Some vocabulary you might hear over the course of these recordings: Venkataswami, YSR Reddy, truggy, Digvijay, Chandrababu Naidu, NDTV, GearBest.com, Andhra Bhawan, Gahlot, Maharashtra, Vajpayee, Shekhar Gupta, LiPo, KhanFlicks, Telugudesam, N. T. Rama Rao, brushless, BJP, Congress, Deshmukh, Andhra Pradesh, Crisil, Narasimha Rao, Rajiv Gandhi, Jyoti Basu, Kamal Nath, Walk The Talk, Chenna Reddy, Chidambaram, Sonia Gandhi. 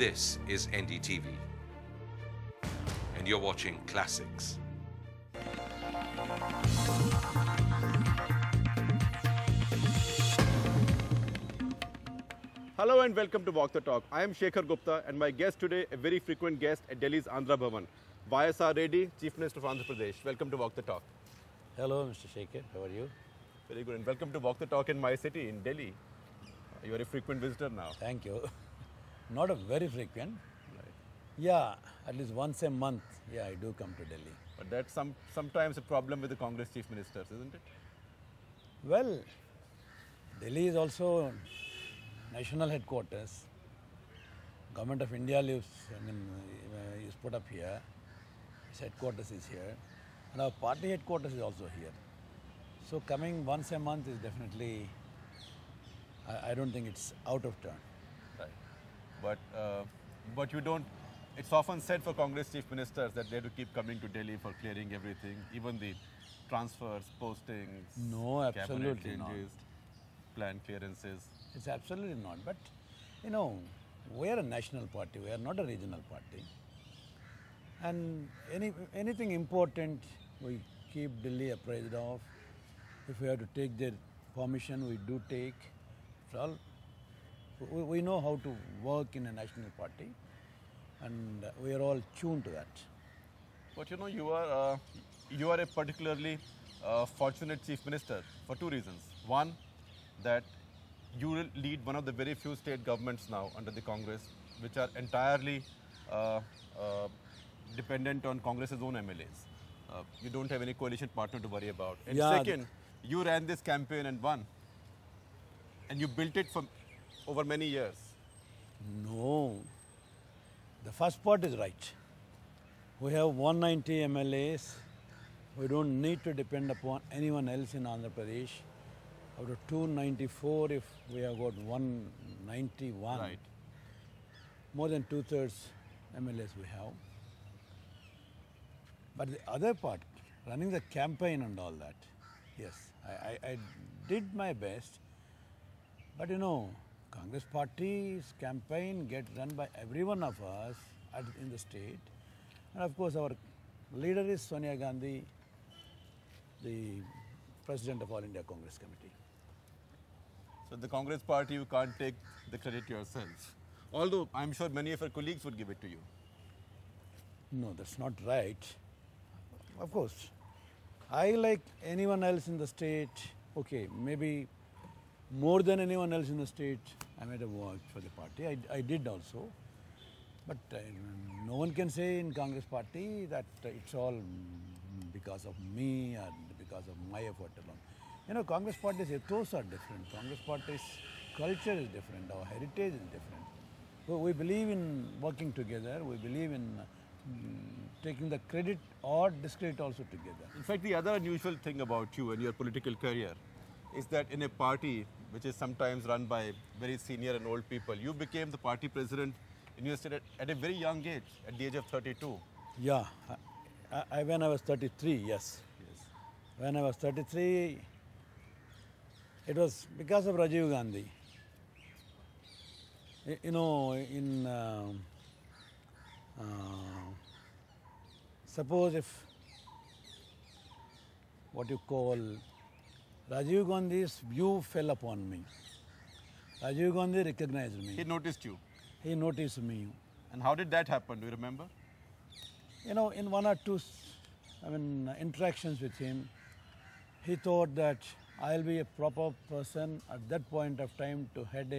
This is NDTV, and you're watching Classics. Hello and welcome to Walk The Talk. I am Shekhar Gupta and my guest today, a very frequent guest at Delhi's Andhra Bhawan, YSR Reddy, Chief Minister of Andhra Pradesh. Welcome to Walk The Talk. Hello Mr. Shekhar, how are you? Very good, and welcome to Walk The Talk in my city, in Delhi. You are a frequent visitor now. Thank you. Not a very frequent. Right. Yeah, at least once a month, yeah, I do come to Delhi. But that's sometimes a problem with the Congress chief ministers, isn't it? Well, Delhi is also national headquarters. Government of India lives, is put up here. Its headquarters is here. And our party headquarters is also here. So coming once a month is definitely, I don't think it's out of turn. Right. But you don't, it's often said for Congress chief ministers that they have to keep coming to Delhi for clearing everything, even the transfers, postings. No, absolutely not. Plan clearances. It's absolutely not. But, you know, we are a national party, we are not a regional party. And anything important we keep Delhi apprised of. If we have to take their permission, we do take. All, we know how to work in a national party, and we are all tuned to that. But you know, you are a particularly fortunate chief minister for two reasons. One, that you lead one of the very few state governments now under the Congress, which are entirely dependent on Congress's own MLAs. You don't have any coalition partner to worry about. And yeah, second, you ran this campaign and won. And you built it for over many years. No. The first part is right. We have 190 MLAs. We don't need to depend upon anyone else in Andhra Pradesh. Out of 294, if we have got 191, right. More than 2/3 MLAs we have. But the other part, running the campaign and all that, yes, I did my best. But you know, Congress party's campaign gets run by every one of us in the state. And of course, our leader is Sonia Gandhi, the president of All India Congress Committee. So the Congress party, you can't take the credit yourself. Although I'm sure many of her colleagues would give it to you. No, that's not right. Of course, I, like anyone else in the state, okay, maybe more than anyone else in the state, I made a work for the party. I did also. But no one can say in Congress party that it's all because of me and because of my effort alone. You know, Congress party's ethos are different. Congress party's culture is different. Our heritage is different. So we believe in working together. We believe in taking the credit or discredit also together. In fact, the other unusual thing about you and your political career is that in a party which is sometimes run by very senior and old people, you became the party president in your state at a very young age, at the age of 32. Yeah, when I was 33, yes. Yes. When I was 33, it was because of Rajiv Gandhi. You know, in suppose if what you call Rajiv Gandhi's view fell upon me. Rajiv Gandhi recognized me. He noticed you? He noticed me. And how did that happen, do you remember? You know, in one or two interactions with him, he thought that I'll be a proper person at that point of time to head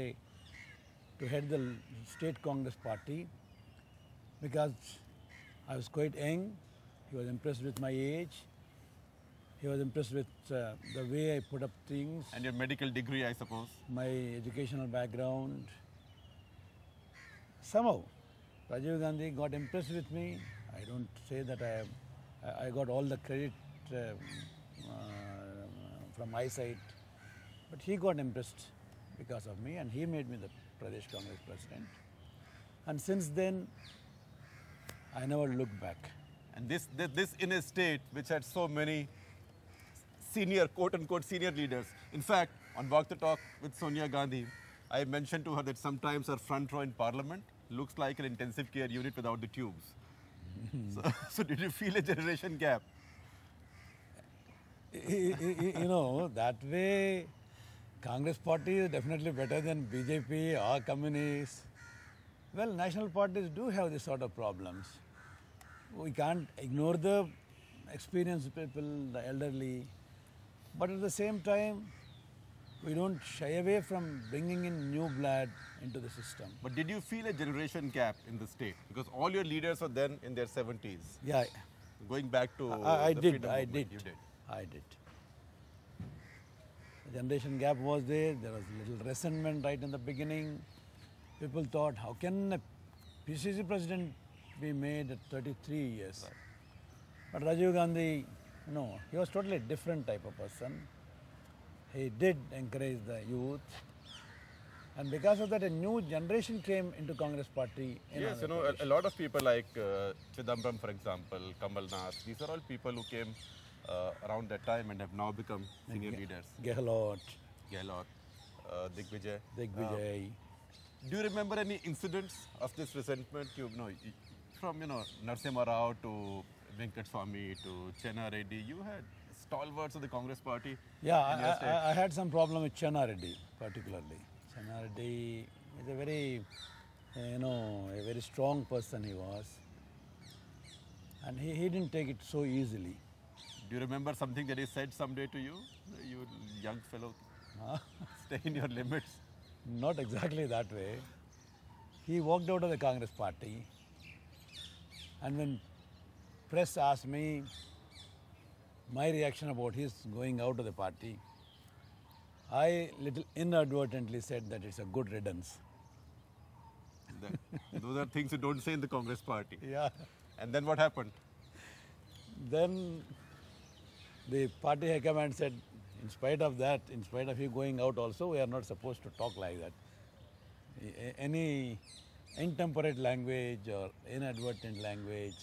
the state Congress party, because I was quite young. He was impressed with my age. He was impressed with the way I put up things. And your medical degree, I suppose? My educational background. Somehow, Rajiv Gandhi got impressed with me. I don't say that I got all the credit from my side, but he got impressed because of me, and he made me the Pradesh Congress president. And since then, I never looked back. And this in a state which had so many senior, quote-unquote, senior leaders. In fact, on Walk the Talk with Sonia Gandhi, I mentioned to her that sometimes her front row in Parliament looks like an intensive care unit without the tubes. So did you feel a generation gap? You know, that way Congress party is definitely better than BJP or communists. Well, national parties do have this sort of problems. We can't ignore the experienced people, the elderly, but at the same time, we don't shy away from bringing in new blood into the system. But did you feel a generation gap in the state? Because all your leaders are then in their 70s. Yeah. Going back to I did. The generation gap was there. There was little resentment right in the beginning. People thought, how can a PCC president be made at 33 years? Right. But Rajiv Gandhi, no, he was totally different type of person. He did encourage the youth, and because of that, a new generation came into Congress party. Yes, you know, a lot of people like Chidambaram, for example, Kamal Nath. These are all people who came around that time and have now become senior leaders. Gahlot, Digvijay. Do you remember any incidents of this resentment? From Narasimha Rao to Venkataswami to Chenna Reddy, you had stalwarts of the Congress party. Yeah, I had some problem with Chenna Reddy, particularly. Chenna Reddy is a very, a very strong person he was, and he didn't take it so easily. Do you remember something that he said someday to you? You young fellow, stay in your limits. Not exactly that way. He walked out of the Congress party, and when press asked me my reaction about his going out of the party, I little inadvertently said that it's a good riddance. Those are things you don't say in the Congress party. Yeah. And then what happened? Then the party high command said, in spite of that, in spite of you going out also, we are not supposed to talk like that. Any intemperate language or inadvertent language,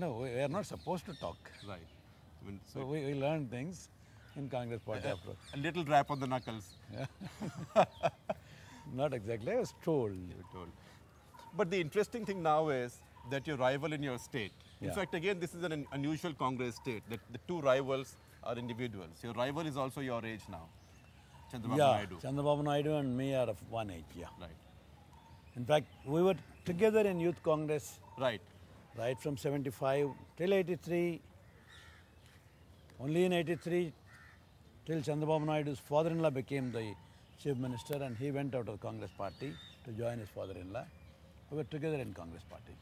we are not supposed to talk. Right. I mean, so we learned things in Congress party approach. A little rap on the knuckles. Yeah. Not exactly, I was told. You were told. But the interesting thing now is that your rival in your state, in fact, again, this is an unusual Congress state, that the two rivals are individuals. Your rival is also your age now, Chandrababu Naidu. Chandrababu Naidu and me are of one age, Right. In fact, we were together in Youth Congress. Right. Right from 75 till 83, only in 83 till Chandrababu Naidu's father-in-law became the chief minister and he went out of the Congress party to join his father-in-law. We were together in Congress party.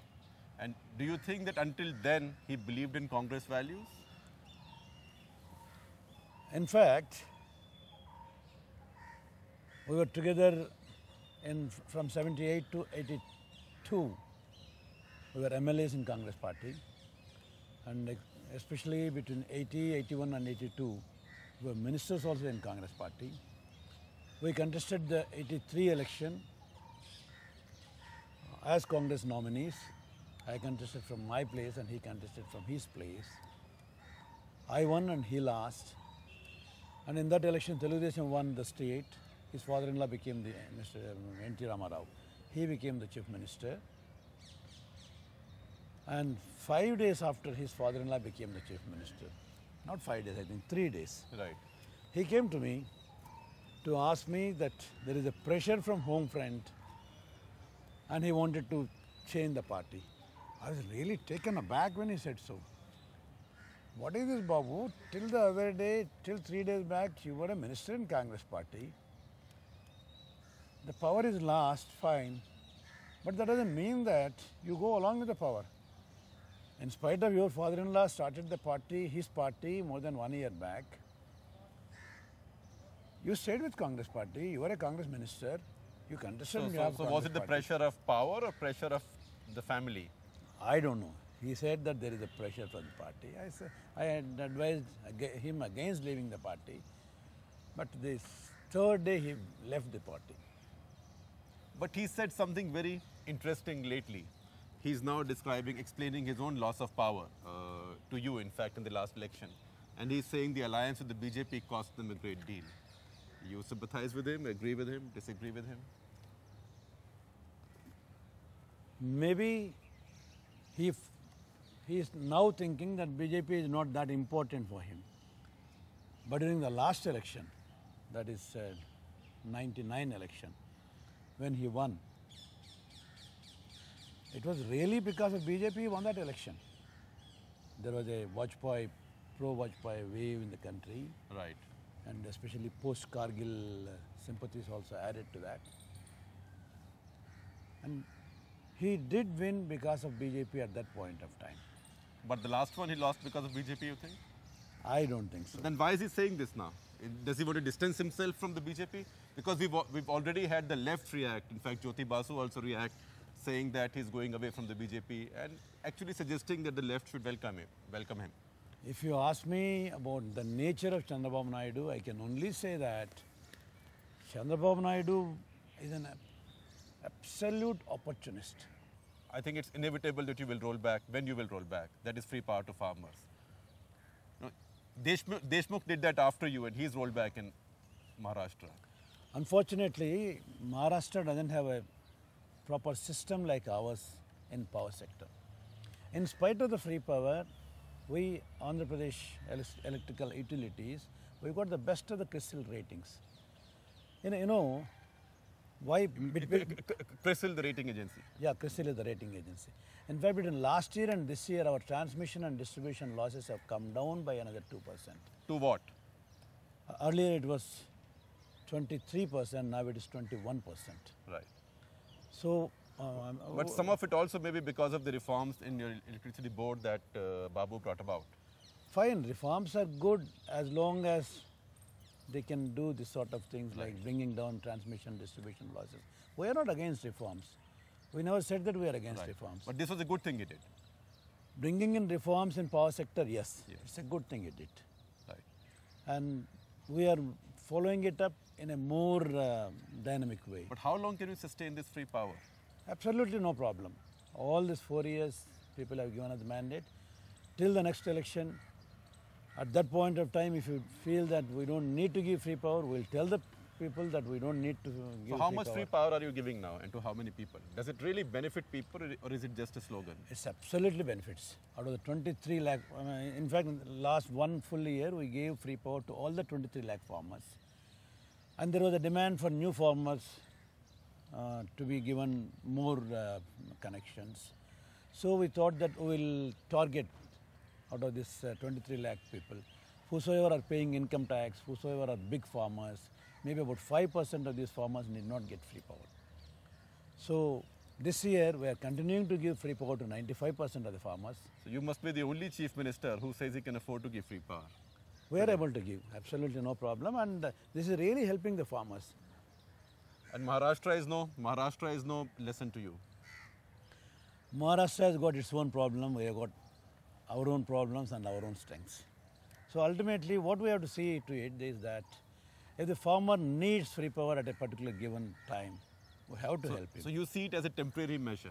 And do you think that until then he believed in Congress values? In fact, we were together from 78 to 82. We were MLAs in Congress party, and especially between 80, 81 and 82, we were ministers also in Congress party. We contested the 83 election as Congress nominees. I contested from my place and he contested from his place. I won and he lost. And in that election, Telugudesam won the state. His father-in-law became the Mr. N. T. Rama Rao. He became the chief minister. And 5 days after his father-in-law became the chief minister, not 5 days, I think 3 days. Right. He came to me to ask me that there is a pressure from home front and he wanted to change the party. I was really taken aback when he said so. What is this, Babu? Till the other day, till 3 days back, you were a minister in Congress party. The power is lost, fine, but that doesn't mean that you go along with the power. In spite of your father-in-law started the party, his party, more than 1 year back. You stayed with Congress party, you were a Congress minister, you contested. So was it the pressure of power or pressure of the family? I don't know. He said that there is a pressure from the party. I said, I had advised him against leaving the party, but this third day he left the party. But he said something very interesting lately. He's now explaining his own loss of power to you, in fact, in the last election. And he's saying the alliance with the BJP cost them a great deal. You sympathize with him, agree with him, disagree with him? Maybe he is now thinking that BJP is not that important for him. But during the last election, that is 99 election, when he won, it was really because of BJP he won that election. There was a Vajpayee, pro-Vajpayee wave in the country. Right. And especially post-Kargil sympathies also added to that. And he did win because of BJP at that point of time. But the last one he lost because of BJP, you think? I don't think so. Then why is he saying this now? Does he want to distance himself from the BJP? Because we've already had the left react. In fact, Jyoti Basu also react, saying that he's going away from the BJP and actually suggesting that the left should welcome him. If you ask me about the nature of Chandrababu Naidu, I can only say that Chandrababu Naidu is an absolute opportunist. I think it's inevitable that you will roll back when you will roll back. That is free power to farmers. No, Deshmukh did that after you and he's rolled back in Maharashtra. Unfortunately, Maharashtra doesn't have a proper system like ours in power sector. In spite of the free power, we, Andhra Pradesh Electrical Utilities, we got the best of the Crisil ratings. You know why... Crisil, the rating agency. Yeah, Crisil is the rating agency. In fact, between last year and this year, our transmission and distribution losses have come down by another 2%. To what? Earlier it was 23%, now it is 21%. Right. So... but some of it also may be because of the reforms in your electricity board that Babu brought about. Fine, reforms are good as long as they can do this sort of things like bringing down transmission, distribution losses. We are not against reforms. We never said that we are against reforms. But this was a good thing he did. Bringing in reforms in power sector, yes. It's a good thing he did. Right. And we are following it up in a more dynamic way. But how long can you sustain this free power? Absolutely no problem. All these 4 years, people have given us the mandate. Till the next election, at that point of time, if you feel that we don't need to give free power, we'll tell the people that we don't need to give free power. So how much free power are you giving now and to how many people? Does it really benefit people or is it just a slogan? It absolutely benefits. Out of the 23 lakh, in fact, in the last one full year, we gave free power to all the 23 lakh farmers. And there was a demand for new farmers to be given more connections. So we thought that we will target out of this 23 lakh people, whosoever are paying income tax, whosoever are big farmers, maybe about 5% of these farmers need not get free power. So this year we are continuing to give free power to 95% of the farmers. So you must be the only chief minister who says he can afford to give free power. We are able to give, absolutely no problem, and this is really helping the farmers. And Maharashtra is no lesson to you. Maharashtra has got its own problem. We have got our own problems and our own strengths. So ultimately, what we have to see to it is that if the farmer needs free power at a particular given time, we have to help him. So you see it as a temporary measure?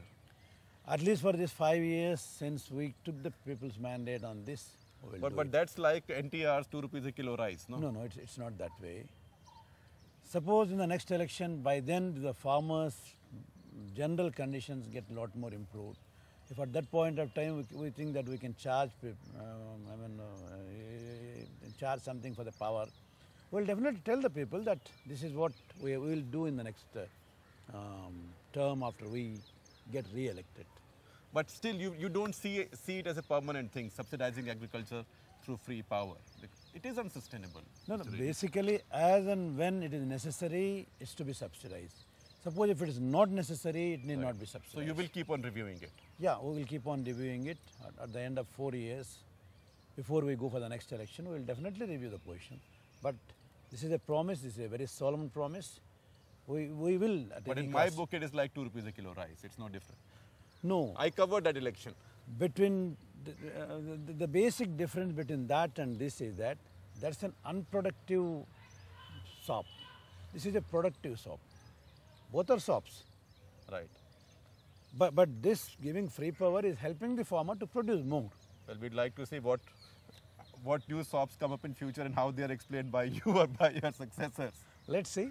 At least for these 5 years since we took the people's mandate on this. But that's like NTR's 2 rupees a kilo rice, no? No, it's not that way. Suppose in the next election, by then the farmers' general conditions get a lot more improved. If at that point of time we think that we can charge charge something for the power, we'll definitely tell the people that this is what we will do in the next term after we get re-elected. But still, you don't see it as a permanent thing, subsidizing agriculture through free power. It is unsustainable. No, basically, as and when it is necessary, it's to be subsidized. Suppose if it is not necessary, it need not be subsidized. So you will keep on reviewing it? Yeah, we will keep on reviewing it. At the end of 4 years, before we go for the next election, we will definitely review the position. But this is a promise, this is a very solemn promise. We will. But in my book, it is like 2 rupees a kilo rice. It's no different. No. I covered that election. Between the basic difference between that and this is that that's an unproductive sop. This is a productive sop. Both are sops. Right. But this giving free power is helping the farmer to produce more. Well, we'd like to see what new sops come up in future and how they are explained by you or by your successors. Let's see.